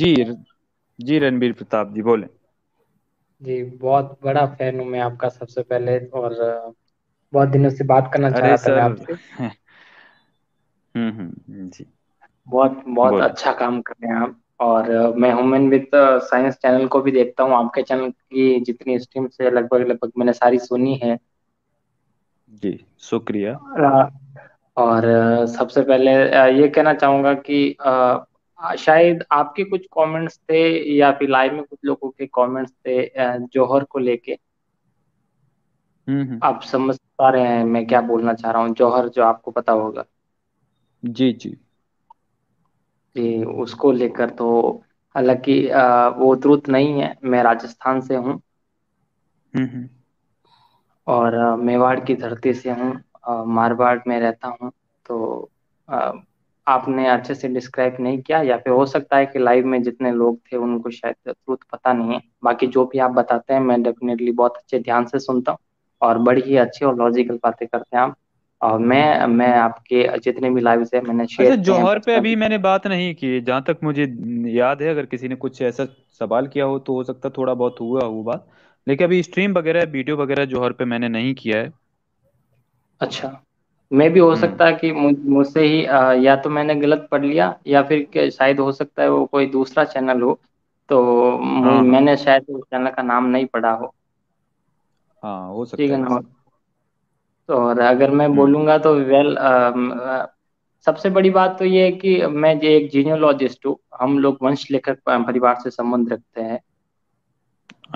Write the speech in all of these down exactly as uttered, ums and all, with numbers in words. जी जी रणबीर प्रताप जी बोले जी। बहुत बड़ा फैन हूँ मैं आपका सबसे पहले, और बहुत दिनों से बात करना चाह रहा था आपसे। हम्म हम्म जी बहुत बहुत अच्छा काम कर रहे हैं आप, और मैं ह्यूमन विद साइंस चैनल को भी देखता हूँ। आपके चैनल की जितनी स्ट्रीम से लगभग लगभग मैंने सारी सुनी है जी, शुक्रिया। और सबसे पहले ये कहना चाहूंगा कि शायद आपके कुछ कमेंट्स थे या फिर लाइव में कुछ लोगों के कमेंट्स थे जौहर को लेके। हम्म आप समझ पा रहे हैं मैं क्या बोलना चाह रहा हूँ? जौहर जो आपको पता होगा जी जी जी उसको लेकर, तो हालांकि वो द्रुत नहीं है, मैं राजस्थान से हूँ और मेवाड़ की धरती से हूँ, मारवाड़ में रहता हूँ। तो आ, आपने अच्छे से डिस्क्राइब नहीं किया, या फिर हो सकता है कि लाइव में जितने लोग थे उनको शायद ट्रूथ पता नहीं है। बाकी जो भी आप बताते हैं मैं डेफिनेटली बहुत अच्छे ध्यान से सुनता हूँ, और बड़ी ही अच्छी और लॉजिकल बातें करते हैं आप। और मैं मैं आपके जितने भी लाइव्स हैं मैंने शेयर किए। जौहर पे अभी मैंने बात नहीं की जहाँ तक मुझे याद है, अगर किसी ने कुछ ऐसा सवाल किया हो तो हो सकता थोड़ा बहुत हुआ हो बात, लेकिन अभी स्ट्रीम वगैरह वीडियो वगैरह जौहर पे मैंने नहीं किया है। अच्छा, मैं भी हो सकता है कि मुझसे ही आ, या तो मैंने गलत पढ़ लिया, या फिर शायद हो सकता है वो कोई दूसरा चैनल हो, तो मैंने शायद उस चैनल का नाम नहीं पढ़ा हो। हाँ, हो सकता है ना। तो और अगर मैं बोलूँगा तो वेल, आ, सबसे बड़ी बात तो ये है कि मैं एक जीनियोलॉजिस्ट हूँ। हम लोग वंश लेकर परिवार से संबंध रखते हैं।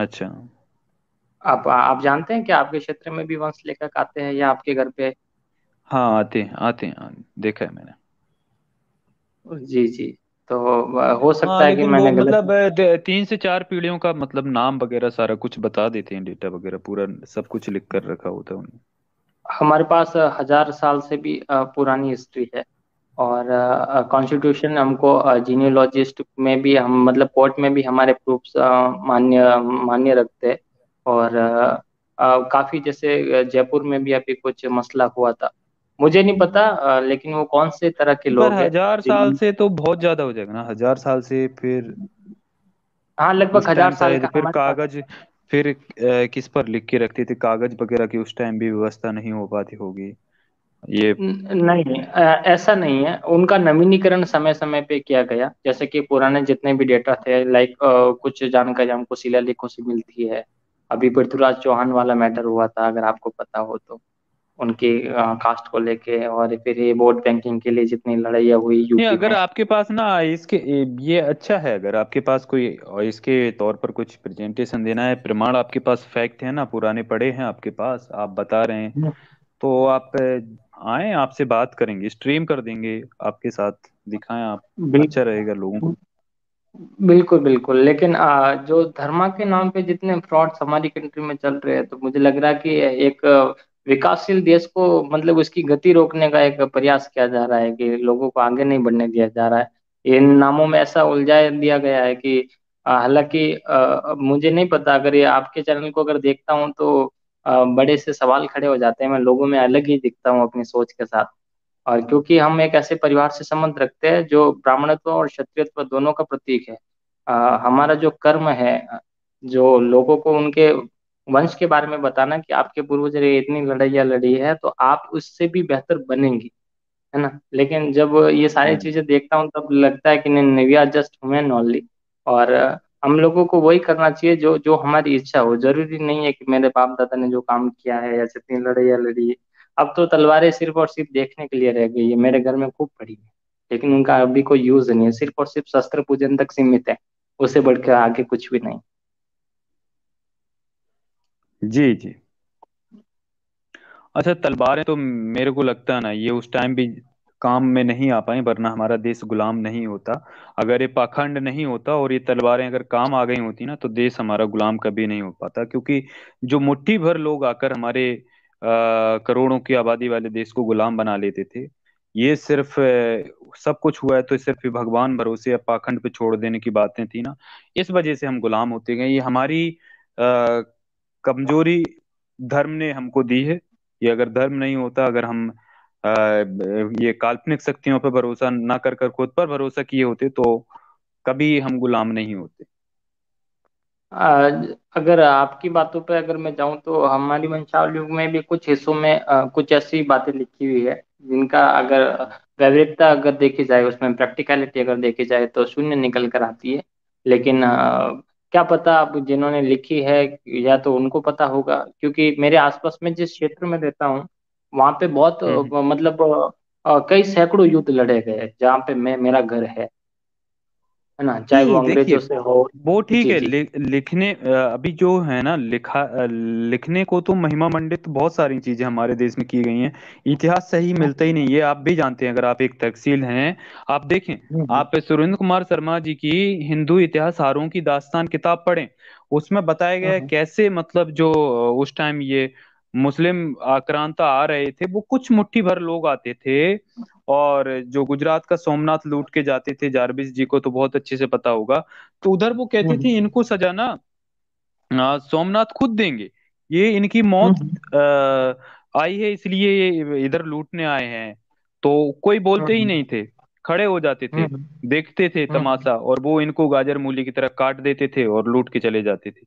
अच्छा, आप आप जानते हैं कि आपके क्षेत्र में भी वंश लेकर आते हैं या आपके घर पे? हाँ, आते हैं आते हैं देखा है मैंने जी जी। तो हो सकता हाँ, है कि मैंने मतलब गलत... तीन से चार पीढ़ियों का मतलब नाम वगैरह सारा कुछ बता देते हैं, डेटा वगैरह पूरा सब कुछ लिख कर रखा होता है उन्हें। हमारे पास हजार साल से भी पुरानी हिस्ट्री है, और कॉन्स्टिट्यूशन हमको जीनियोलॉजिस्ट में भी हम मतलब कोर्ट में भी हमारे प्रूफ्स मान्य मान्य रखते हैं। और आ, काफी जैसे जयपुर में भी अभी कुछ मसला हुआ था, मुझे नहीं पता लेकिन वो कौन से तरह के लोग हैं। हजार साल से तो बहुत ज्यादा हो जाएगा ना, हजार साल से फिर हाँ लगभग हजार साल का। फिर कागज फिर आ, किस पर लिख के रखते थे कागज वगैरह की? उस टाइम भी व्यवस्था नहीं हो पाती होगी ये? नहीं, ऐसा नहीं है। उनका नवीनीकरण समय समय पे किया गया, जैसे कि पुराने जितने भी डेटा थे, लाइक कुछ जानकारी हमको शिलालेखों से मिलती है। अभी पृथ्वीराज चौहान वाला मैटर हुआ था, अगर आपको पता हो तो, उनके कास्ट को लेके, और फिर ये वोट बैंकिंग के लिए जितनी लड़ाइयाँ हुई यूपी। अगर आपके पास ना इसके ये अच्छा है, अगर आपके पास कोई इसके तौर पर कुछ प्रेजेंटेशन देना है, प्रमाण आपके पास फैक्ट है ना, पुराने पड़े हैं आपके पास, आप बता रहे हैं, तो आप आए, आपसे बात करेंगे, स्ट्रीम कर देंगे आपके साथ, दिखाएं आप, अच्छा रहेगा लोगों को। बिल्कुल बिल्कुल, लेकिन आ, जो धर्मा के नाम पे जितने फ्रॉड्स हमारी कंट्री में चल रहे हैं, तो मुझे लग रहा है कि एक विकासशील देश को मतलब उसकी गति रोकने का एक प्रयास किया जा रहा है, कि लोगों को आगे नहीं बढ़ने दिया जा रहा है। इन नामों में ऐसा उलझा दिया गया है कि हालांकि मुझे नहीं पता, अगर ये आपके चैनल को अगर देखता हूँ तो आ, बड़े से सवाल खड़े हो जाते हैं। मैं लोगों में अलग ही दिखता हूँ अपनी सोच के साथ, और क्योंकि हम एक ऐसे परिवार से संबंध रखते हैं जो ब्राह्मणत्व और क्षत्रियत्व दोनों का प्रतीक है। आ, हमारा जो कर्म है, जो लोगों को उनके वंश के बारे में बताना कि आपके पूर्वज ने इतनी लड़ाइयाँ लड़ी है तो आप उससे भी बेहतर बनेंगी, है ना। लेकिन जब ये सारी चीजें देखता हूँ तब लगता है कि नहीं, we are just human only, और हम लोगों को वही करना चाहिए जो जो हमारी इच्छा हो। जरूरी नहीं है कि मेरे बाप दादा ने जो काम किया है या जितनी लड़ाइयाँ लड़ी है। अब तो तलवारें सिर्फ और सिर्फ देखने के लिए रह गई है, मेरे घर में खूब पड़ी है, लेकिन उनका अभी कोई यूज नहीं है, सिर्फ और सिर्फ शस्त्र पूजन तक सीमित है, उससे बढ़कर आगे कुछ भी नहीं। जी जी अच्छा, तलवारें तो मेरे को लगता है ना ये उस टाइम भी काम में नहीं आ पाए, वरना हमारा देश गुलाम नहीं होता। अगर ये पाखंड नहीं होता और ये तलवारें अगर काम आ गई होती ना, तो देश हमारा गुलाम कभी नहीं हो पाता, क्योंकि जो मुट्ठी भर लोग आकर हमारे आ, करोड़ों की आबादी वाले देश को गुलाम बना लेते थे। ये सिर्फ सब कुछ हुआ है तो सिर्फ भगवान भरोसे या पाखंड पे छोड़ देने की बातें थी ना, इस वजह से हम गुलाम होते गए। ये हमारी आ, कमजोरी धर्म ने हमको दी है। ये अगर धर्म नहीं होता, अगर हम आ, ये काल्पनिक शक्तियों पर भरोसा ना कर कर खुद पर भरोसा किए होते, तो कभी हम गुलाम नहीं होते। अगर आपकी बातों पर अगर मैं जाऊं तो हमारी वंशावली में भी कुछ हिस्सों में आ, कुछ ऐसी बातें लिखी हुई है जिनका अगर गंभीरता अगर देखी जाए, उसमें प्रैक्टिकलिटी अगर देखी जाए तो शून्य निकल कर आती है। लेकिन आ, क्या पता आप जिन्होंने लिखी है या तो उनको पता होगा, क्योंकि मेरे आसपास में जिस क्षेत्र में रहता हूँ वहाँ पे बहुत मतलब आ, कई सैकड़ों युद्ध लड़े गए, जहाँ पे मैं मेरा घर है ना, चाहे वो अंग्रेजों से हो वो ठीक है। लि, लिखने अभी जो है ना लिखा लिखने को तो महिमा मंडित बहुत सारी चीजें हमारे देश में की गई हैं। इतिहास सही मिलता ही नहीं है, आप भी जानते हैं। अगर आप एक तहसील हैं, आप देखें, आप सुरेंद्र कुमार शर्मा जी की हिंदू इतिहासकारों की दास्तान किताब पढ़ें, उसमें बताया गया है कैसे मतलब जो उस टाइम ये मुस्लिम आक्रांता आ रहे थे वो कुछ मुट्ठी भर लोग आते थे, और जो गुजरात का सोमनाथ लूट के जाते थे, जारविस जी को तो बहुत अच्छे से पता होगा, तो उधर वो कहती थी इनको सजा ना सोमनाथ खुद देंगे, ये इनकी मौत आ, आई है इसलिए ये इधर लूटने आए हैं। तो कोई बोलते ही नहीं थे, खड़े हो जाते थे, देखते थे तमाशा, और वो इनको गाजर मूली की तरह काट देते थे और लूट के चले जाते थे।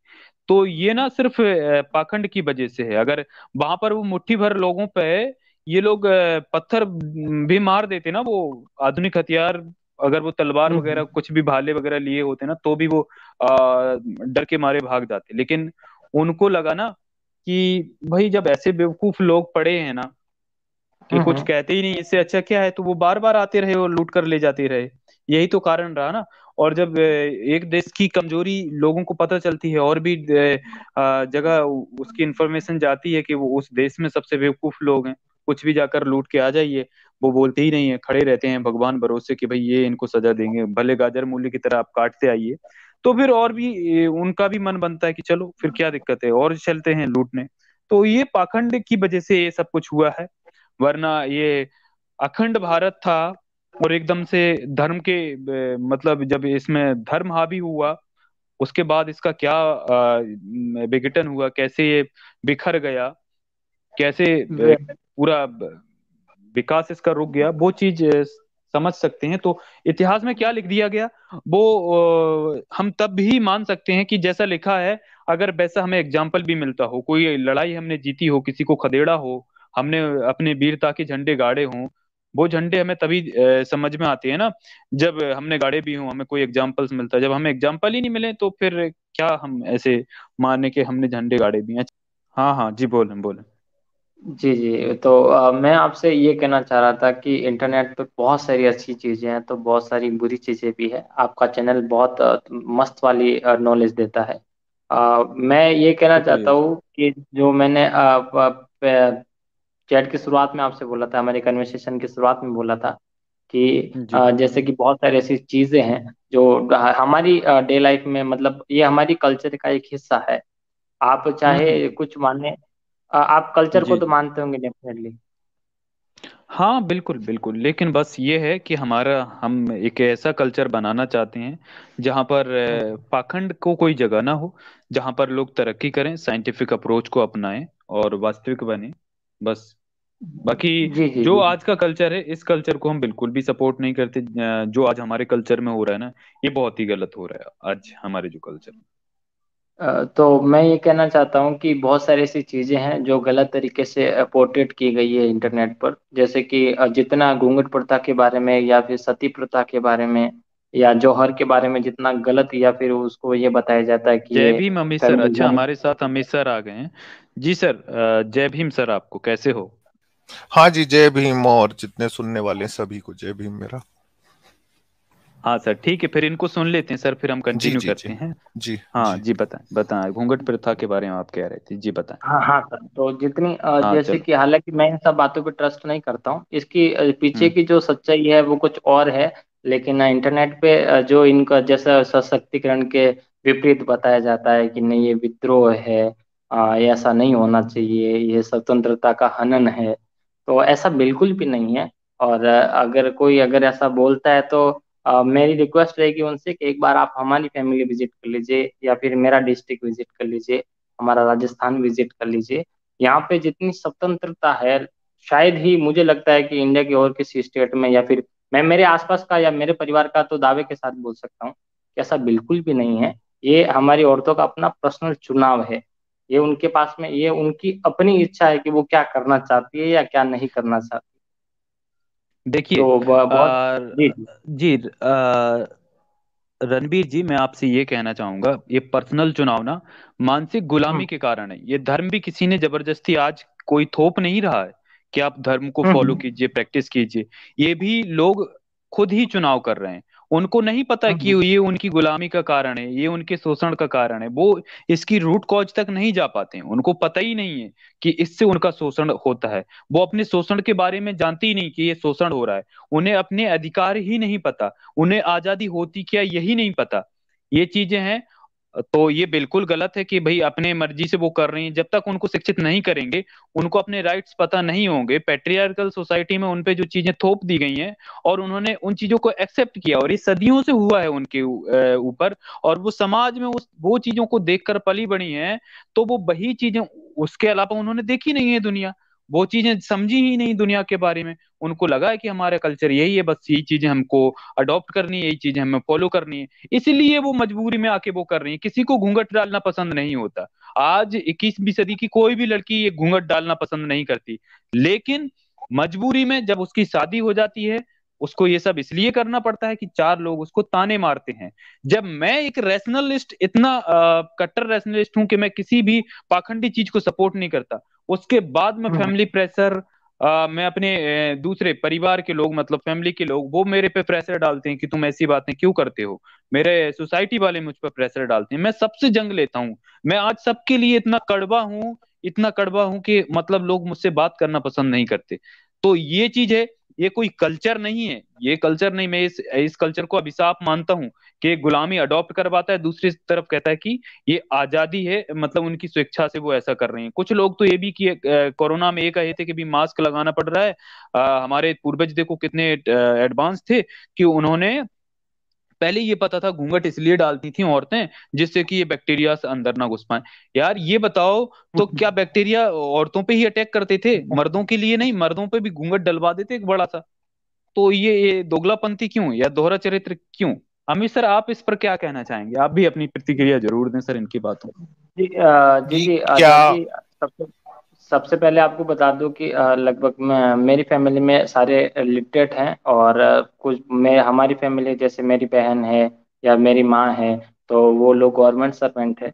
तो ये ना सिर्फ पाखंड की वजह से है, अगर वहां पर वो मुट्ठी भर लोगों पे ये लोग पत्थर भी मार देते ना, वो आधुनिक हथियार अगर वो तलवार वगैरह कुछ भी भाले वगैरह लिए होते ना, तो भी वो अः डर के मारे भाग जाते। लेकिन उनको लगा ना कि भाई जब ऐसे बेवकूफ लोग पड़े हैं ना कि कुछ कहते ही नहीं, इससे अच्छा क्या है, तो वो बार बार आते रहे और लूट कर ले जाते रहे, यही तो कारण रहा ना। और जब एक देश की कमजोरी लोगों को पता चलती है और भी जगह उसकी इंफॉर्मेशन जाती है कि वो उस देश में सबसे बेवकूफ लोग हैं, कुछ भी जाकर लूट के आ जाइए, वो बोलते ही नहीं है, खड़े रहते हैं भगवान भरोसे कि भाई ये इनको सजा देंगे, भले गाजर मूली की तरह आप काटते आइए। तो फिर और भी उनका भी मन बनता है कि चलो फिर क्या दिक्कत है, और चलते हैं लूटने। तो ये पाखंड की वजह से ये सब कुछ हुआ है, वरना ये अखंड भारत था। और एकदम से धर्म के मतलब जब इसमें धर्म हावी हुआ, उसके बाद इसका क्या विघटन हुआ, कैसे ये बिखर गया, कैसे पूरा विकास इसका रुक गया, वो चीज समझ सकते हैं। तो इतिहास में क्या लिख दिया गया वो हम तब भी मान सकते हैं कि जैसा लिखा है, अगर वैसा हमें एग्जाम्पल भी मिलता हो, कोई लड़ाई हमने जीती हो, किसी को खदेड़ा हो, हमने अपने वीरता के झंडे गाड़े हों। वो झंडे हमें तभी समझ में आते हैं ना जब हमने गाड़े भी हों, हमें कोई एग्जाम्पल्स मिलता है। जब हमें एग्जाम्पल ही नहीं मिले तो फिर क्या हम ऐसे माने के हमने झंडे गाड़े भी हैं। हाँ हाँ जी बोलें बोलें जी जी तो आ, मैं आपसे ये कहना चाह रहा था कि इंटरनेट पे बहुत सारी अच्छी चीजें हैं तो बहुत सारी बुरी चीजें भी है। आपका चैनल बहुत मस्त वाली नॉलेज देता है। आ, मैं ये कहना चाहता हूँ कि जो मैंने चैट की शुरुआत में आपसे बोला था, हमारी कन्वर्सेशन की शुरुआत में बोला था कि जैसे कि बहुत सारी ऐसी चीजें हैं जो हमारी डे लाइफ में, मतलब ये हमारी कल्चर का एक हिस्सा है। आप चाहे कुछ माने, आप कल्चर को तो मानते होंगे डेफिनेटली। हाँ बिल्कुल बिल्कुल, लेकिन बस ये है कि हमारा हम एक ऐसा कल्चर बनाना चाहते हैं जहाँ पर पाखंड को कोई जगह ना हो, जहाँ पर लोग तरक्की करें, साइंटिफिक अप्रोच को अपनाएं और वास्तविक बने। बस बाकी जी, जी, जो आज का कल्चर है, इस कल्चर को हम बिल्कुल भी सपोर्ट नहीं करते। जो आज हमारे कल्चर में हो रहा है ना, ये बहुत ही गलत हो रहा है आज हमारे जो कल्चर। तो मैं ये कहना चाहता हूँ कि बहुत सारी ऐसी चीजें हैं जो गलत तरीके से पोर्ट्रेट की गई है इंटरनेट पर, जैसे कि जितना घूंघट प्रथा के बारे में या फिर सती प्रथा के बारे में या जौहर के बारे में जितना गलत, या फिर उसको ये बताया जाता है कि जय भीम। अमित सर, अच्छा हमारे साथ अमित सर आ गए हैं जी। सर जय भीम सर, आपको कैसे हो? हाँ जी जय भीम, और जितने सुनने वाले सभी को जय भीम मेरा। हाँ सर ठीक है, फिर इनको सुन लेते हैं सर, फिर हम कंटिन्यू करते हैं जी। हाँ जी बताएं बताएं, घूंघट प्रथा के बारे में आप कह रहे थे जी, बताएं। हाँ हाँ सर, तो जितनी जैसे कि, हालांकि मैं इन सब बातों पे ट्रस्ट नहीं करता हूँ, इसकी पीछे की जो सच्चाई है वो कुछ और है, लेकिन इंटरनेट पे जो इनका जैसा सशक्तिकरण के विपरीत बताया जाता है कि नहीं ये विद्रोह है, ऐसा नहीं होना चाहिए, ये स्वतंत्रता का हनन है, तो ऐसा बिल्कुल भी नहीं है। और अगर कोई अगर ऐसा बोलता है तो आ, मेरी रिक्वेस्ट रहेगी उनसे कि एक बार आप हमारी फैमिली विजिट कर लीजिए, या फिर मेरा डिस्ट्रिक्ट विजिट कर लीजिए, हमारा राजस्थान विजिट कर लीजिए। यहाँ पे जितनी स्वतंत्रता है, शायद ही मुझे लगता है कि इंडिया के और किसी स्टेट में, या फिर मैं मेरे आसपास का या मेरे परिवार का तो दावे के साथ बोल सकता हूँ ऐसा बिल्कुल भी नहीं है। ये हमारी औरतों का अपना पर्सनल चुनाव है, ये उनके पास में, ये उनकी अपनी इच्छा है कि वो क्या करना चाहती है या क्या नहीं करना चाहती। देखिए तो जी, जी रणबीर जी, मैं आपसे ये कहना चाहूंगा, ये पर्सनल चुनाव ना मानसिक गुलामी के कारण है। ये धर्म भी किसी ने जबरदस्ती आज कोई थोप नहीं रहा है कि आप धर्म को फॉलो कीजिए, प्रैक्टिस कीजिए। ये भी लोग खुद ही चुनाव कर रहे हैं, उनको नहीं पता कि ये उनकी गुलामी का कारण है, ये उनके शोषण का कारण है। वो इसकी रूट कॉज तक नहीं जा पाते हैं, उनको पता ही नहीं है कि इससे उनका शोषण होता है। वो अपने शोषण के बारे में जानते ही नहीं कि ये शोषण हो रहा है, उन्हें अपने अधिकार ही नहीं पता, उन्हें आजादी होती क्या यही नहीं पता। ये चीजें हैं, तो ये बिल्कुल गलत है कि भाई अपने मर्जी से वो कर रही हैं। जब तक उनको शिक्षित नहीं करेंगे, उनको अपने राइट्स पता नहीं होंगे, पैट्रियार्कल सोसाइटी में उनपे जो चीजें थोप दी गई हैं और उन्होंने उन चीजों को एक्सेप्ट किया, और ये सदियों से हुआ है उनके ऊपर, और वो समाज में उस वो चीजों को देखकर पली बड़ी हैं, तो वो वही चीजें, उसके अलावा उन्होंने देखी नहीं है दुनिया, वो चीजें समझी ही नहीं दुनिया के बारे में। उनको लगा है कि हमारा कल्चर यही है, बस यही चीजें हमको अडॉप्ट करनी है, यही चीजें हमें फॉलो करनी है, इसलिए वो मजबूरी में आके वो कर रही है। किसी को घूंघट डालना पसंद नहीं होता, आज इक्कीसवीं सदी की कोई भी लड़की ये घूंघट डालना पसंद नहीं करती, लेकिन मजबूरी में जब उसकी शादी हो जाती है, उसको ये सब इसलिए करना पड़ता है कि चार लोग उसको ताने मारते हैं। जब मैं एक रैशनलिस्ट, इतना कट्टर रैशनलिस्ट हूं कि मैं किसी भी पाखंडी चीज को सपोर्ट नहीं करता, उसके बाद में फैमिली प्रेशर, आ, मैं अपने दूसरे परिवार के लोग, मतलब फैमिली के लोग, वो मेरे पे प्रेशर डालते हैं कि तुम ऐसी बातें क्यों करते हो, मेरे सोसाइटी वाले मुझ पर प्रेशर डालते हैं, मैं सबसे जंग लेता हूँ। मैं आज सबके लिए इतना कड़वा हूँ, इतना कड़वा हूँ कि मतलब लोग मुझसे बात करना पसंद नहीं करते। तो ये चीज है, ये कोई कल्चर नहीं है, ये कल्चर नहीं, मैं इस इस कल्चर को अभिशाप मानता हूँ कि गुलामी अडॉप्ट करवाता है, दूसरी तरफ कहता है कि ये आजादी है, मतलब उनकी स्वेच्छा से वो ऐसा कर रहे हैं। कुछ लोग तो ये भी किए, कोरोना में ये कहे थे कि भी मास्क लगाना पड़ रहा है, आ, हमारे पूर्वज देखो कितने एडवांस थे कि उन्होंने पहले ये पता था घूंघट इसलिए डालती थी औरतें जिससे कि ये बैक्टीरिया अंदर ना घुस पाए। यार ये बताओ, तो क्या बैक्टीरिया औरतों पे ही अटैक करते थे, मर्दों के लिए नहीं? मर्दों पे भी घूंघट डलवा देते एक बड़ा सा। तो ये, ये दोगलापंथी क्यों या दोहरा चरित्र क्यों? अमित सर, आप इस पर क्या कहना चाहेंगे? आप भी अपनी प्रतिक्रिया जरूर दें सर इनकी बातों। जी जी, सबसे सबसे पहले आपको बता दूं कि लगभग मेरी फैमिली में सारे लिटरेट हैं, और कुछ मैं हमारी फैमिली, जैसे मेरी बहन है या मेरी माँ है, तो वो लोग गवर्नमेंट सर्वेंट है,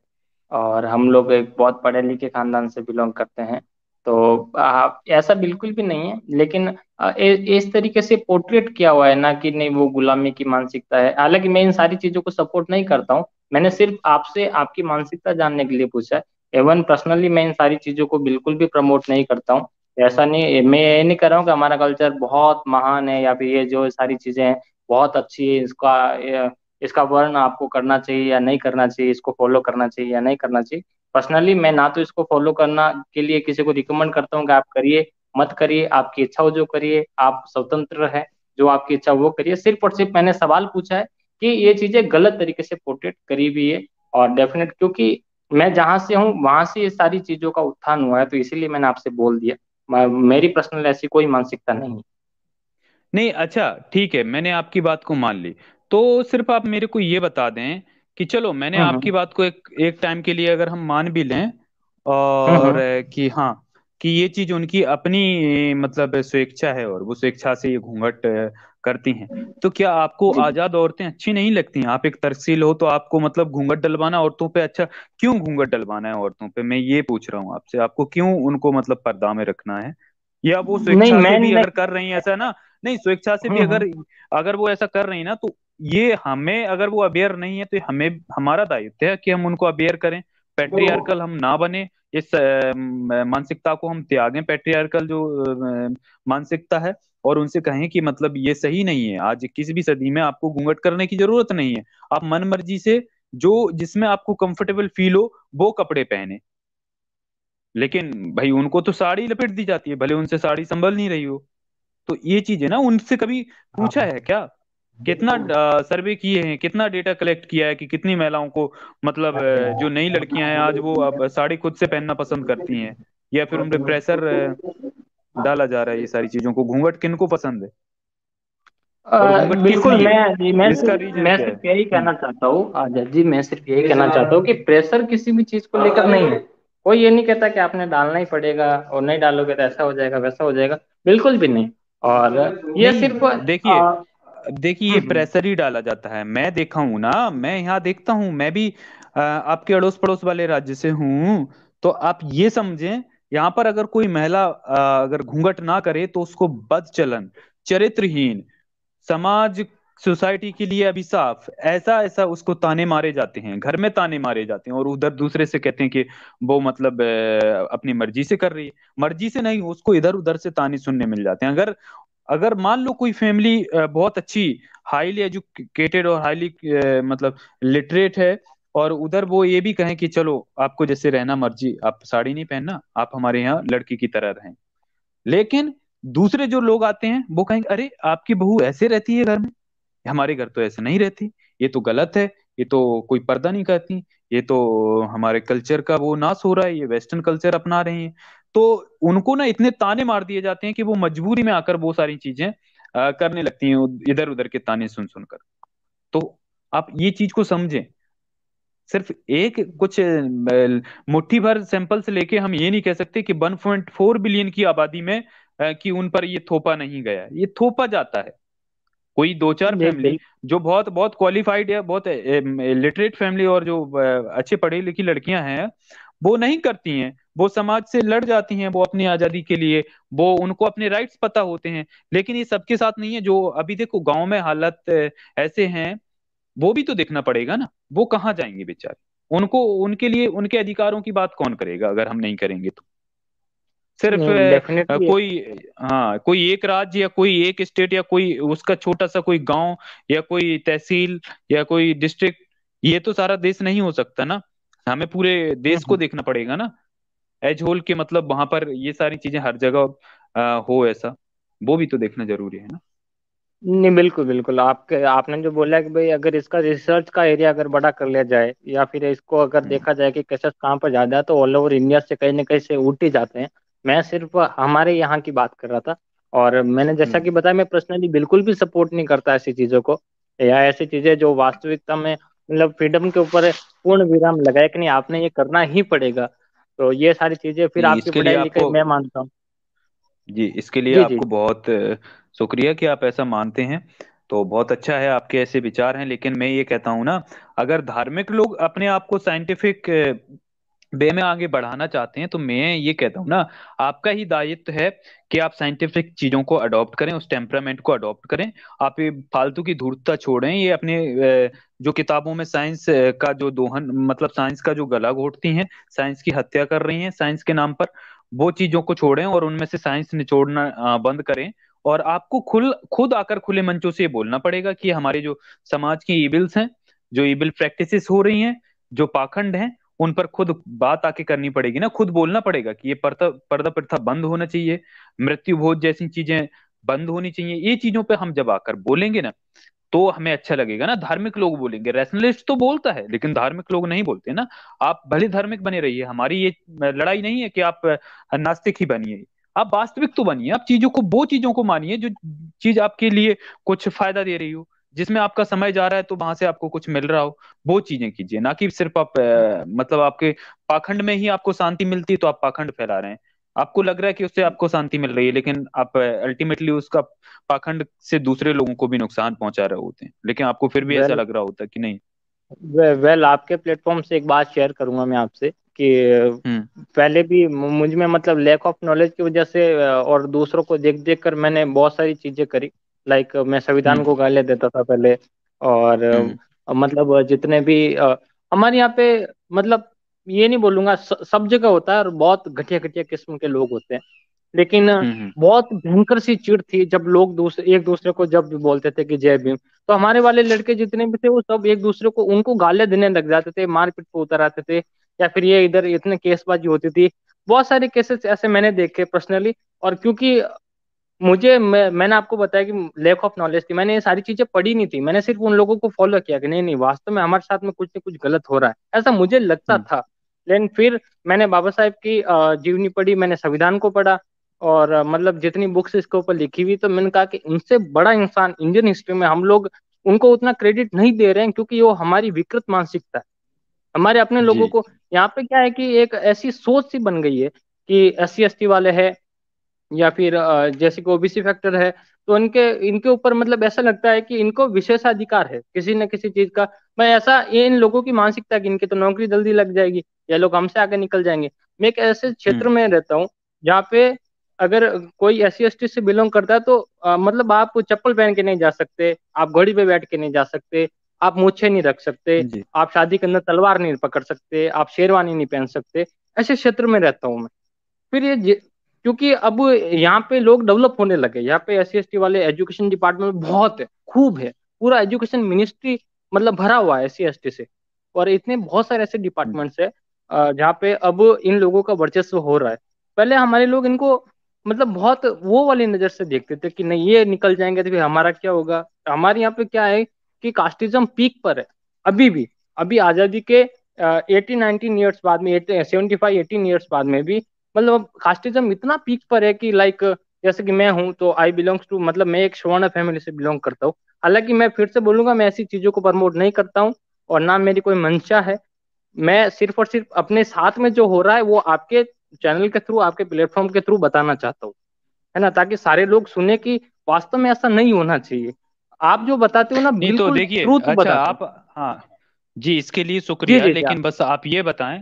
और हम लोग एक बहुत पढ़े लिखे खानदान से बिलोंग करते हैं। तो आ, ऐसा बिल्कुल भी नहीं है, लेकिन ए, इस तरीके से पोर्ट्रेट किया हुआ है ना कि नहीं, वो गुलामी की मानसिकता है। हालांकि मैं इन सारी चीजों को सपोर्ट नहीं करता हूँ, मैंने सिर्फ आपसे आपकी मानसिकता जानने के लिए पूछा है। एवन पर्सनली मैं इन सारी चीजों को बिल्कुल भी प्रमोट नहीं करता हूँ। ऐसा नहीं, मैं ये नहीं कर रहा हूँ कि हमारा कल्चर बहुत महान है या फिर ये जो सारी चीजें हैं बहुत अच्छी है, इसका इसका वर्ण आपको करना चाहिए या नहीं करना चाहिए, इसको फॉलो करना चाहिए या नहीं करना चाहिए। पर्सनली मैं ना तो इसको फॉलो करना के लिए किसी को रिकमेंड करता हूँ कि आप करिए मत करिए, आपकी इच्छा हो जो करिए, आप स्वतंत्र है, जो आपकी इच्छा वो करिए। सिर्फ और सिर्फ मैंने सवाल पूछा है कि ये चीजें गलत तरीके से पोर्ट्रेट करी हुई है, और डेफिनेट क्योंकि मैं जहां से हूँ वहां से ये सारी चीजों का उत्थान हुआ है, तो इसीलिए मैंने आपसे बोल दिया। मेरी पर्सनल ऐसी कोई मानसिकता नहीं नहीं अच्छा ठीक है, मैंने आपकी बात को मान ली। तो सिर्फ आप मेरे को ये बता दें कि चलो मैंने आपकी बात को एक एक टाइम के लिए अगर हम मान भी लें, और कि हाँ कि ये चीज उनकी अपनी मतलब स्वेच्छा है और वो स्वेच्छा से ये घूंघट करती हैं, तो क्या आपको आजाद औरतें अच्छी नहीं लगती हैं? आप एक तरसील हो, तो आपको मतलब घूंघट डलवाना औरतों पे अच्छा, क्यों घूंघट डलवाना है औरतों पे? मैं ये पूछ रहा हूँ आपसे, आपको क्यों उनको मतलब पर्दा में रखना है? या वो स्वेच्छा से भी अगर कर रही है ऐसा ना, नहीं स्वेच्छा से भी अगर अगर वो ऐसा कर रही है ना, तो ये हमें, अगर वो अवेयर नहीं है तो हमें, हमारा दायित्व है कि हम उनको अवेयर करें, पैट्रियार्कल हम ना बने, इस मानसिकता को हम त्यागें, पैट्रियार्कल जो मानसिकता है, और उनसे कहें कि मतलब ये सही नहीं है। आज इक्कीसवीं सदी में आपको घूंघट करने की जरूरत नहीं है, आप मन मर्जी से जो जिसमें आपको कंफर्टेबल फील हो वो कपड़े पहने। लेकिन भाई उनको तो साड़ी लपेट दी जाती है, भले उनसे साड़ी संभल नहीं रही हो। तो ये चीज है ना, उनसे कभी पूछा है क्या? कितना सर्वे किए हैं, कितना डेटा कलेक्ट किया है कि कितनी महिलाओं को मतलब जो नई लड़कियां हैं आज वो अब साड़ी खुद से पहनना पसंद करती हैं, या फिर उनपे प्रेशर डाला जा रहा है ये सारी चीजों को? घूंघट किनको पसंद है? बिल्कुल मैं मैं सिर्फ मैं सिर्फ यही कहना चाहता हूँ आजाद जी, मैं सिर्फ यही कहना चाहता हूँ कि प्रेशर किसी भी चीज को लेकर नहीं है। कोई ये नहीं कहता कि आपने डालना ही पड़ेगा और नहीं डालोगे तो ऐसा हो जाएगा वैसा हो जाएगा, बिल्कुल भी नहीं। और ये सिर्फ देखिए देखिए ये प्रेशर ही डाला जाता है। मैं देखा हूँ ना, मैं यहाँ देखता हूँ, मैं भी आपके अड़ोस पड़ोस वाले राज्य से हूँ, तो आप ये समझें यहाँ पर अगर कोई महिला अगर घूंघट ना करे तो उसको बदचलन, चरित्रहीन, समाज सोसाइटी के लिए अभिशाप, ऐसा ऐसा उसको ताने मारे जाते हैं, घर में ताने मारे जाते हैं, और उधर दूसरे से कहते हैं कि वो मतलब अपनी मर्जी से कर रही है। मर्जी से नहीं, उसको इधर उधर से ताने सुनने मिल जाते हैं। अगर अगर मान लो कोई फैमिली बहुत अच्छी हाईली एजुकेटेड और हाईली मतलब लिटरेट है, और उधर वो ये भी कहें कि चलो आपको जैसे रहना मर्जी, आप साड़ी नहीं पहनना, आप हमारे यहाँ लड़की की तरह रहें, लेकिन दूसरे जो लोग आते हैं वो कहेंगे अरे आपकी बहू ऐसे रहती है घर में, हमारे घर तो ऐसे नहीं रहती, ये तो गलत है, ये तो कोई पर्दा नहीं करती, ये तो हमारे कल्चर का वो नाश हो रहा है, ये वेस्टर्न कल्चर अपना रहे हैं। तो उनको ना इतने ताने मार दिए जाते हैं कि वो मजबूरी में आकर वो सारी चीजें करने लगती हैं इधर उधर के ताने सुन सुनकर। तो आप ये चीज को समझें, सिर्फ एक कुछ मुट्ठी भर सैंपल से लेके हम ये नहीं कह सकते कि वन पॉइंट फोर बिलियन की आबादी में कि उन पर ये थोपा नहीं गया। ये थोपा जाता है, कोई दो चार फैमिली जो बहुत बहुत क्वालिफाइड है, बहुत लिटरेट फैमिली और जो अच्छे पढ़ी लिखी लड़कियां हैं वो नहीं करती हैं, वो समाज से लड़ जाती हैं, वो अपनी आजादी के लिए, वो उनको अपने राइट्स पता होते हैं। लेकिन ये सबके साथ नहीं है। जो अभी देखो गाँव में हालत ऐसे हैं वो भी तो देखना पड़ेगा ना, वो कहाँ जाएंगे बेचारे, उनको उनके लिए उनके अधिकारों की बात कौन करेगा अगर हम नहीं करेंगे तो। सिर्फ कोई हाँ कोई एक राज्य या कोई एक स्टेट या कोई उसका छोटा सा कोई गांव या कोई तहसील या कोई डिस्ट्रिक्ट, ये तो सारा देश नहीं हो सकता ना, हमें पूरे देश को देखना पड़ेगा ना एज होल के, मतलब वहां पर ये सारी चीजें हर जगह हो ऐसा, वो भी तो देखना जरूरी है ना। नहीं बिल्कुल बिल्कुल, आपके आपने जो बोला कि भाई अगर इसका रिसर्च का एरिया अगर बड़ा कर लिया जाए या फिर इसको अगर देखा जाए कि केसेस कहाँ पर ज्यादा है तो ऑल ओवर इंडिया से कहीं ना कहीं से उठ ही जाते हैं। मैं सिर्फ हमारे यहाँ की बात कर रहा था, और मैंने जैसा कि बताया मैं पर्सनली बिल्कुल भी सपोर्ट नहीं करता ऐसी चीजों को, या ऐसी चीजें जो वास्तविकता में मतलब फ्रीडम के ऊपर पूर्ण विराम लगाए कि नहीं आपने ये करना ही पड़ेगा। तो ये सारी चीजें फिर आपकी पढ़ाई लिखाई मैं मानता हूँ जी, इसके लिए जी, आपको जी. बहुत शुक्रिया कि आप ऐसा मानते हैं, तो बहुत अच्छा है आपके ऐसे विचार हैं। लेकिन मैं ये कहता हूँ ना, अगर धार्मिक लोग अपने आप को साइंटिफिक वे में आगे बढ़ाना चाहते हैं तो मैं ये कहता हूँ ना, आपका ही दायित्व है कि आप साइंटिफिक चीजों को अडॉप्ट करें, उस टेम्परामेंट को अडॉप्ट करें, आप ये फालतू की धूर्तता छोड़ें। ये अपने जो किताबों में साइंस का जो दोहन मतलब साइंस का जो गला घोटती हैं, साइंस की हत्या कर रही हैं साइंस के नाम पर, वो चीजों को छोड़ें और उनमें से साइंस निचोड़ना बंद करें। और आपको खुल खुद आकर खुले मंचों से बोलना पड़ेगा कि हमारे जो समाज की इविल्स हैं, जो इविल प्रैक्टिसेस हो रही हैं, जो पाखंड हैं, उन पर खुद बात आके करनी पड़ेगी ना, खुद बोलना पड़ेगा कि ये पर्दा पर्दा प्रथा बंद होना चाहिए, मृत्यु भोज जैसी चीजें बंद होनी चाहिए। ये चीजों पर हम जब आकर बोलेंगे ना तो हमें अच्छा लगेगा ना। धार्मिक लोग बोलेंगे, रैशनलिस्ट तो बोलता है लेकिन धार्मिक लोग नहीं बोलते ना। आप भले धार्मिक बने रहिए, हमारी ये लड़ाई नहीं है कि आप नास्तिक ही बनिए, आप वास्तविक तो बनिए, आप चीजों को वो चीजों को मानिए जो चीज आपके लिए कुछ फायदा दे रही हो, जिसमें आपका समय जा रहा है तो वहां से आपको कुछ मिल रहा हो, वो चीजें कीजिए, ना कि सिर्फ आप मतलब आपके पाखंड में ही आपको शांति मिलती है तो आप पाखंड फैला रहे हैं। आपको लग रहा है कि उससे आपको शांति मिल रही है लेकिन आप अल्टीमेटली उसका पाखंड से दूसरे लोगों को भी नुकसान पहुंचा रहे होते हैं, लेकिन आपको फिर भी well, ऐसा लग रहा होता है कि नहीं। वेल well, आपके प्लेटफॉर्म से एक बात शेयर करूंगा मैं आपसे कि पहले भी मुझ में मतलब लैक ऑफ नॉलेज की वजह से और दूसरों को देख देख कर मैंने बहुत सारी चीजें करी, लाइक मैं संविधान को गालियां देता था पहले, और मतलब जितने भी हमारे यहाँ पे मतलब ये नहीं बोलूंगा सब जगह होता है और बहुत घटिया घटिया किस्म के लोग होते हैं, लेकिन बहुत भयंकर सी चिढ़ थी जब लोग दूसरे एक दूसरे को जब भी बोलते थे कि जय भीम, तो हमारे वाले लड़के जितने भी थे वो सब एक दूसरे को उनको गालियां देने लग जाते थे, मारपीट पर उतर आते थे, या फिर ये इधर इतने केसबाजी होती थी। बहुत सारे केसेस ऐसे मैंने देखे पर्सनली, और क्योंकि मुझे मैं, मैंने आपको बताया कि लैक ऑफ नॉलेज थी, मैंने ये सारी चीजें पढ़ी नहीं थी, मैंने सिर्फ उन लोगों को फॉलो किया कि नहीं नहीं वास्तव में हमारे साथ में कुछ न कुछ गलत हो रहा है, ऐसा मुझे लगता था। लेकिन फिर मैंने बाबा साहेब की जीवनी पढ़ी, मैंने संविधान को पढ़ा, और मतलब जितनी बुक्स इसके ऊपर लिखी हुई, तो मैंने कहा कि इनसे बड़ा इंसान इंडियन हिस्ट्री में हम लोग उनको उतना क्रेडिट नहीं दे रहे हैं, क्योंकि वो हमारी विकृत मानसिकता है, हमारे अपने लोगों को। यहाँ पे क्या है कि एक ऐसी सोच सी बन गई है कि एस सी एस टी वाले है या फिर जैसे कि ओबीसी फैक्टर है, तो इनके इनके ऊपर मतलब ऐसा लगता है कि इनको विशेषाधिकार है किसी न किसी चीज का। मैं ऐसा ये इन लोगों की मानसिकता है कि इनके तो नौकरी जल्दी लग जाएगी, ये लोग हमसे आगे निकल जाएंगे। मैं एक ऐसे क्षेत्र में रहता हूँ जहाँ पे अगर कोई एस सी एस टी से बिलोंग करता है तो आ, मतलब आप चप्पल पहन के नहीं जा सकते, आप घोड़ी पे बैठ के नहीं जा सकते, आप मूछे नहीं रख सकते, आप शादी के अंदर तलवार नहीं पकड़ सकते, आप शेरवानी नहीं पहन सकते। ऐसे क्षेत्र में रहता हूँ मैं। फिर ये क्योंकि अब यहाँ पे लोग डेवलप होने लगे, यहाँ पे एस सी एस टी वाले एजुकेशन डिपार्टमेंट में बहुत है, खूब है, पूरा एजुकेशन मिनिस्ट्री मतलब भरा हुआ है एस सी एस टी से, और इतने बहुत सारे ऐसे डिपार्टमेंट्स है जहाँ पे अब इन लोगों का वर्चस्व हो रहा है। पहले हमारे लोग इनको मतलब बहुत वो वाली नजर से देखते थे कि नहीं ये निकल जाएंगे तो फिर हमारा क्या होगा। हमारे यहाँ पे क्या है कि कास्टिज्म पीक पर है अभी भी। अभी आजादी के अठारह उन्नीस ईयर्स बाद में, पचहत्तर अठारह ईयर्स बाद में भी मतलब कास्टिज्म इतना पीक पर है कि लाइक जैसे कि मैं हूँ तो आई बिलोंग्स टू मतलब मैं एक स्वर्ण फैमिली से बिलोंग करता हूँ। हालांकि मैं फिर से बोलूंगा, मैं ऐसी चीजों को प्रमोट नहीं करता हूँ और ना मेरी कोई मंशा है। मैं सिर्फ और सिर्फ अपने साथ में जो हो रहा है वो आपके चैनल के थ्रू, आपके प्लेटफॉर्म के थ्रू बताना चाहता हूँ, है ना, ताकि सारे लोग सुने कि वास्तव में ऐसा नहीं होना चाहिए। आप जो बताते हो ना बिल्कुल ट्रूथ बताते हो आप। हाँ जी, इसके लिए शुक्रिया। लेकिन बस आप ये बताएं,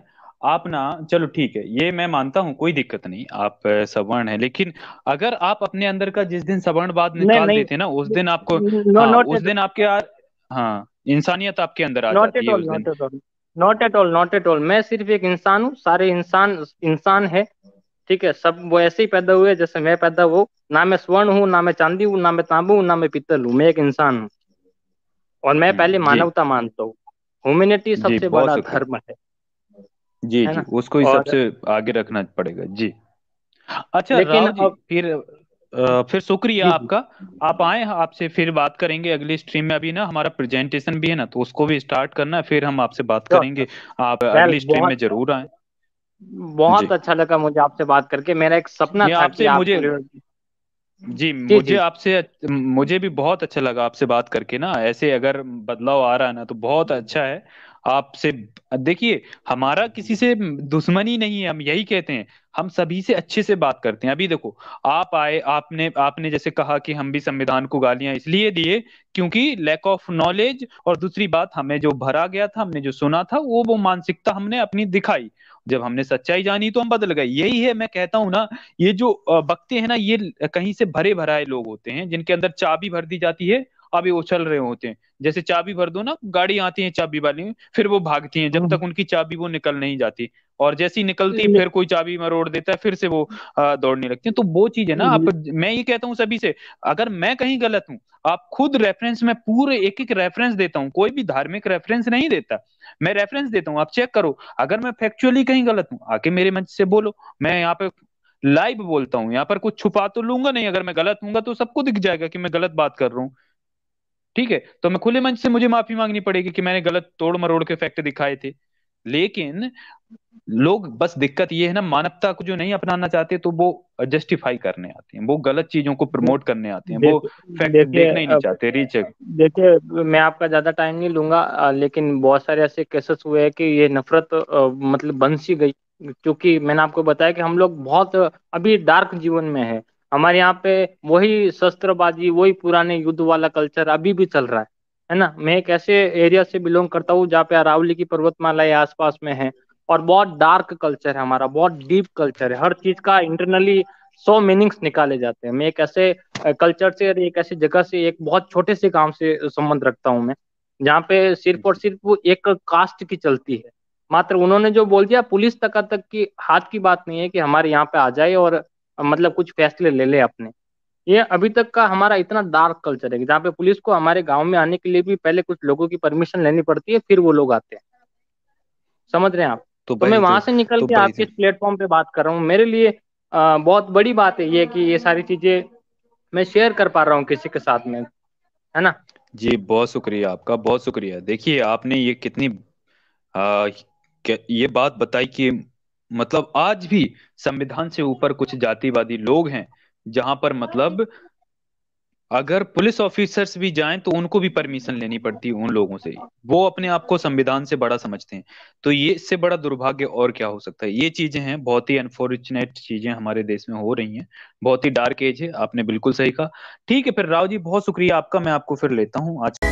आप ना, चलो ठीक है, ये मैं मानता हूँ, कोई दिक्कत नहीं, आप सवर्ण है, लेकिन अगर आप अपने अंदर का जिस दिन सवर्णवाद निकाल देते ना उस दिन आपको no, हाँ, उस दिन आपके हाँ इंसानियत आपके अंदर आ जाती है। Not at all, not at all. मैं सिर्फ एक इंसान हूँ, सारे इंसान इंसान है, ठीक है, सब वो ऐसे ही पैदा हुए जैसे मैं पैदा हुआ। ना मैं स्वर्ण हूँ, ना मैं चांदी हूँ, ना मैं तांबू हूँ, ना मैं पीतल हूँ, मैं एक इंसान हूँ। और मैं पहले मानवता मानता हूँ, ह्यूमैनिटी सबसे बड़ा धर्म है जी, जी उसको ही सबसे आगे रखना पड़ेगा जी। अच्छा, लेकिन अब फिर आ, फिर शुक्रिया आपका, आप आए, आपसे फिर बात करेंगे अगली स्ट्रीम में। अभी ना हमारा प्रेजेंटेशन भी है ना, तो उसको भी स्टार्ट करना है, फिर हम आपसे बात करेंगे। आप अगली स्ट्रीम में जरूर आए। बहुत अच्छा लगा मुझे आपसे बात करके। मेरा एक सपना था कि मुझे जी मुझे आपसे मुझे भी बहुत अच्छा लगा आपसे बात करके ना। ऐसे अगर बदलाव आ रहा है ना तो बहुत अच्छा है। आपसे देखिए, हमारा किसी से दुश्मनी नहीं है, हम यही कहते हैं, हम सभी से अच्छे से बात करते हैं। अभी देखो, आप आए, आपने आपने जैसे कहा कि हम भी संविधान को गालियां इसलिए दिए क्योंकि लैक ऑफ नॉलेज, और दूसरी बात हमें जो भरा गया था, हमने जो सुना था वो वो मानसिकता हमने अपनी दिखाई। जब हमने सच्चाई जानी तो हम बदल गए। यही है, मैं कहता हूँ ना, ये जो बकते हैं ना, ये कहीं से भरे भराए लोग होते हैं जिनके अंदर चाबी भर दी जाती है, अभी वो चल रहे होते हैं। जैसे चाबी भर दो ना, गाड़ी आती है चाबी वाली, फिर वो भागती है जब तक उनकी चाबी वो निकल नहीं जाती, और जैसी निकलती है फिर कोई चाबी मरोड़ देता है, फिर से वो दौड़ने लगती है। तो वो चीज है ना। आप, मैं ये कहता हूँ सभी से, अगर मैं कहीं गलत हूँ, आप खुद रेफरेंस में पूरे एक एक रेफरेंस देता हूँ, कोई भी धार्मिक रेफरेंस नहीं देता, मैं रेफरेंस देता हूँ, आप चेक करो। अगर मैं फैक्चुअली कहीं गलत हूँ, आके मेरे मंच से बोलो, मैं यहाँ पे लाइव बोलता हूँ, यहाँ पर कुछ छुपा तो लूंगा नहीं। अगर मैं गलत हूँ तो सबको दिख जाएगा कि मैं गलत बात कर रहा हूँ, ठीक है। तो मैं खुले मंच से, मुझे माफी मांगनी पड़ेगी कि मैंने गलत तोड़ मरोड़ के फैक्ट दिखाए थे। लेकिन लोग, बस दिक्कत ये है ना, मानवता को जो नहीं अपनाना चाहते तो वो जस्टिफाई करने आते हैं, वो गलत चीजों को प्रमोट करने आते हैं, वो फैक्ट देखना ही नहीं चाहते। रीचेक, देखिए मैं आपका ज्यादा टाइम नहीं लूंगा, लेकिन बहुत सारे ऐसे केसेस हुए हैं कि ये नफरत मतलब बंसी गई, क्योंकि मैंने आपको बताया कि हम लोग बहुत अभी डार्क जीवन में है। हमारे यहाँ पे वही शस्त्रबाजी, वही पुराने युद्ध वाला कल्चर अभी भी चल रहा है, है ना। मैं एक ऐसे एरिया से बिलोंग करता हूँ जहाँ पे अरावली की पर्वतमाला के आसपास में है, और बहुत डार्क कल्चर है हमारा, बहुत डीप कल्चर है। हर चीज का इंटरनली सौ मीनिंग्स निकाले जाते हैं। मैं एक ऐसे कल्चर से, एक ऐसी जगह से, एक बहुत छोटे से गाँव से संबंध रखता हूँ मैं, जहाँ पे सिर्फ और सिर्फ एक कास्ट की चलती है मात्र। उन्होंने जो बोल दिया, पुलिस तक तक की हाथ की बात नहीं है कि हमारे यहाँ पे आ जाए और मतलब कुछ फैसले ले ले अपने। ये अभी तक का हमारा इतना डार्क कल्चर है जहाँ पे पुलिस को हमारे गांव में आने के लिए भी पहले कुछ लोगों की परमिशन लेनी पड़ती है, फिर वो लोग आते हैं, समझ रहे हैं आप। तो, तो मैं वहां से निकल तो के आपके इस प्लेटफॉर्म पे बात कर रहा हूँ। मेरे लिए आ, बहुत बड़ी बात है ये कि ये सारी चीजें मैं शेयर कर पा रहा हूँ किसी के साथ में, है ना जी। बहुत शुक्रिया आपका, बहुत शुक्रिया। देखिए आपने ये कितनी ये बात बताई कि मतलब आज भी संविधान से ऊपर कुछ जातिवादी लोग हैं, जहां पर मतलब अगर पुलिस ऑफिसर्स भी जाएं तो उनको भी परमिशन लेनी पड़ती है उन लोगों से, वो अपने आप को संविधान से बड़ा समझते हैं। तो ये इससे बड़ा दुर्भाग्य और क्या हो सकता है। ये चीजें हैं, बहुत ही अनफॉर्चुनेट चीजें हमारे देश में हो रही हैं, बहुत ही डार्क एज है। आपने बिल्कुल सही कहा। ठीक है फिर राव जी, बहुत शुक्रिया आपका। मैं आपको फिर लेता हूँ आज।